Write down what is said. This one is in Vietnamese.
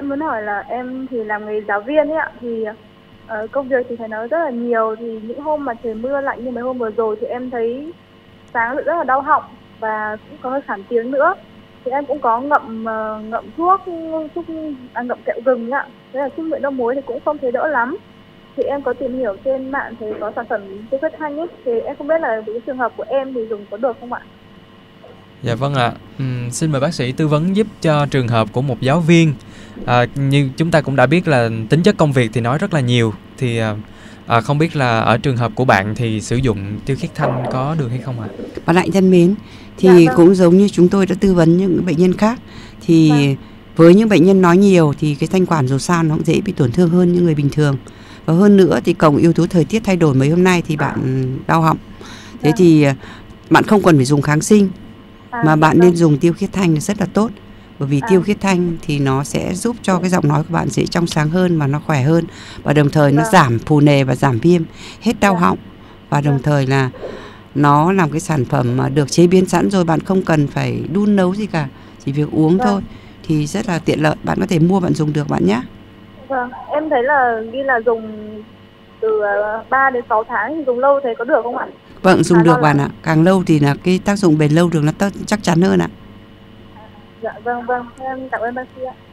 em muốn hỏi là em thì làm nghề giáo viên ấy ạ, thì công việc thì thấy nó rất là nhiều, thì những hôm mà trời mưa lạnh như mấy hôm vừa rồi thì em thấy sáng rất là đau họng và cũng có hơi khản tiếng nữa. Thì em cũng có ngậm thuốc ngậm kẹo gừng ạ, thế là thuốc nguyện đông muối thì cũng không thấy đỡ lắm. Thì em có tìm hiểu trên mạng thì có sản phẩm tiêu huyết thanh ấy, thì em không biết là những trường hợp của em thì dùng có được không ạ? Dạ vâng ạ. Xin mời bác sĩ tư vấn giúp cho trường hợp của một giáo viên. Như chúng ta cũng đã biết là tính chất công việc thì nói rất là nhiều, thì không biết là ở trường hợp của bạn thì sử dụng tiêu khiết thanh có được hay không ạ? Bạn Hạnh thân mến, thì cũng giống như chúng tôi đã tư vấn những bệnh nhân khác, thì với những bệnh nhân nói nhiều thì cái thanh quản dù sao nó cũng dễ bị tổn thương hơn những người bình thường. Và hơn nữa thì cộng yếu tố thời tiết thay đổi mấy hôm nay thì bạn đau họng. Thế thì bạn không cần phải dùng kháng sinh, mà bạn nên dùng tiêu khiết thanh rất là tốt. Bởi vì tiêu khiết thanh thì nó sẽ giúp cho cái giọng nói của bạn dễ trong sáng hơn và nó khỏe hơn. Và đồng thời nó giảm phù nề và giảm viêm, hết đau họng. Và đồng thời là nó làm cái sản phẩm mà được chế biến sẵn rồi, bạn không cần phải đun nấu gì cả, chỉ việc uống thôi. Thì rất là tiện lợi, bạn có thể mua bạn dùng được bạn nhé. Vâng, em thấy là ghi là dùng từ 3 đến 6 tháng thì dùng lâu thế có được không ạ? Vâng, dùng được bạn ạ. Càng lâu thì là cái tác dụng bền lâu được nó chắc chắn hơn ạ. Dạ vâng, em cảm ơn bác sĩ ạ.